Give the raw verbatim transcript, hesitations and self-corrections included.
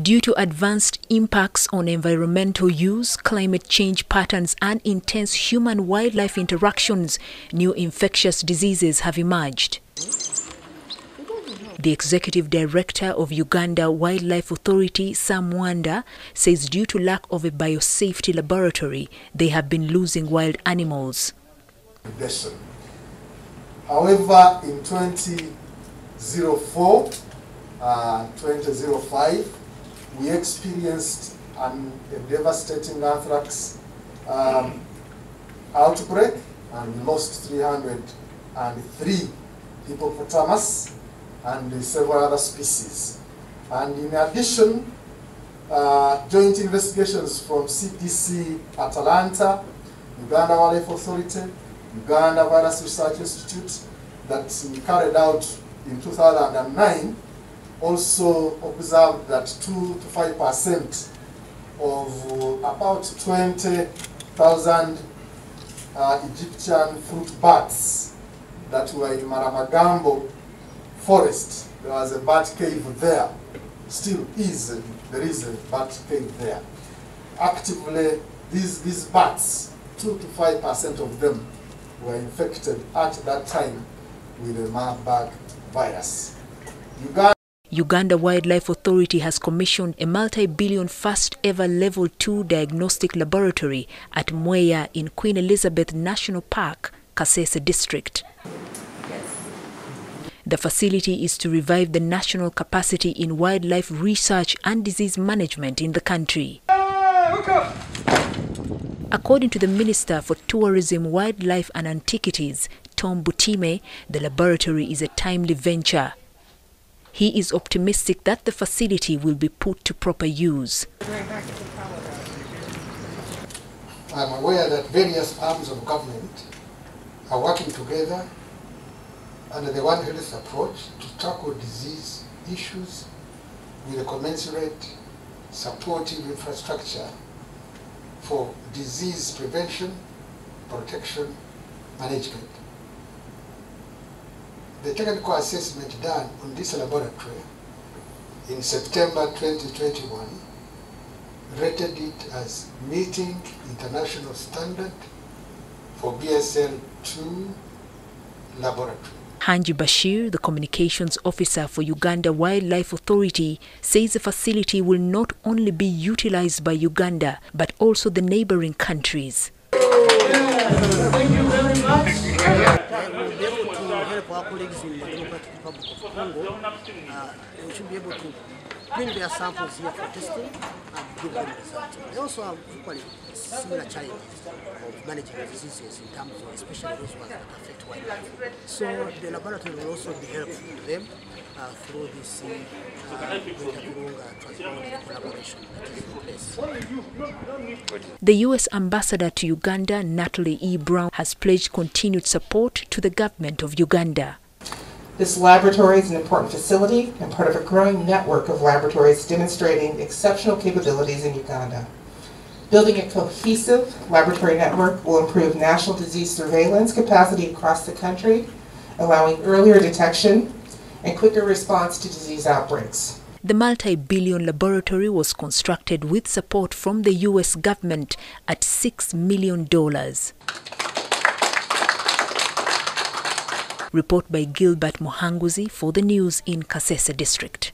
due to advanced impacts on environmental use, climate change patterns and intense human-wildlife interactions, new infectious diseases have emerged. The executive director of Uganda Wildlife Authority, Sam Wanda, says due to lack of a biosafety laboratory, they have been losing wild animals. However, in twenty oh four, uh, twenty oh five, we experienced an, a devastating anthrax um, outbreak, and we lost three hundred three hippopotamus and several other species. And in addition, uh, joint investigations from C D C Atlanta, Uganda Wildlife Authority, Uganda Virus Research Institute, that we carried out in two thousand nine, also observed that two to five percent of about twenty thousand uh, Egyptian fruit bats that were in Maramagambo forest. There was a bat cave there. Still is, there is a bat cave there. Actively, these, these bats, two to five percent of them were infected at that time with the Marburg virus. Uganda, Uganda Wildlife Authority has commissioned a multi-billion first-ever level two diagnostic laboratory at Mweya in Queen Elizabeth National Park, Kasese district. The facility is to revive the national capacity in wildlife research and disease management in the country. According to the Minister for Tourism, Wildlife and Antiquities, Tom Butime, the laboratory is a timely venture. He is optimistic that the facility will be put to proper use. I'm aware that various arms of government are working together under the One Health approach to tackle disease issues with a commensurate supportive infrastructure for disease prevention, protection, management. The technical assessment done on this laboratory in September twenty twenty-one rated it as meeting international standard for B S L two laboratory. Hanji Bashir, the communications officer for Uganda Wildlife Authority, says the facility will not only be utilized by Uganda, but also the neighboring countries. Thank you very much. We will be able to help our colleagues in the Democratic Republic of Congo. Uh, we should be able to bring their samples here for testing and give them results. They also have equally similar challenges of managing diseases in terms of especially those ones that affect wildlife. So the laboratory will also be helpful to them uh, through this uh, uh, transformative collaboration that is in place. The U S ambassador to Uganda, Natalie E. Brown, has pledged continued support to the government of Uganda. This laboratory is an important facility and part of a growing network of laboratories demonstrating exceptional capabilities in Uganda. Building a cohesive laboratory network will improve national disease surveillance capacity across the country, allowing earlier detection and quicker response to disease outbreaks. The multi-billion laboratory was constructed with support from the U S government at six million dollars. Report by Gilbert Mohanguzi for the news in Kasese district.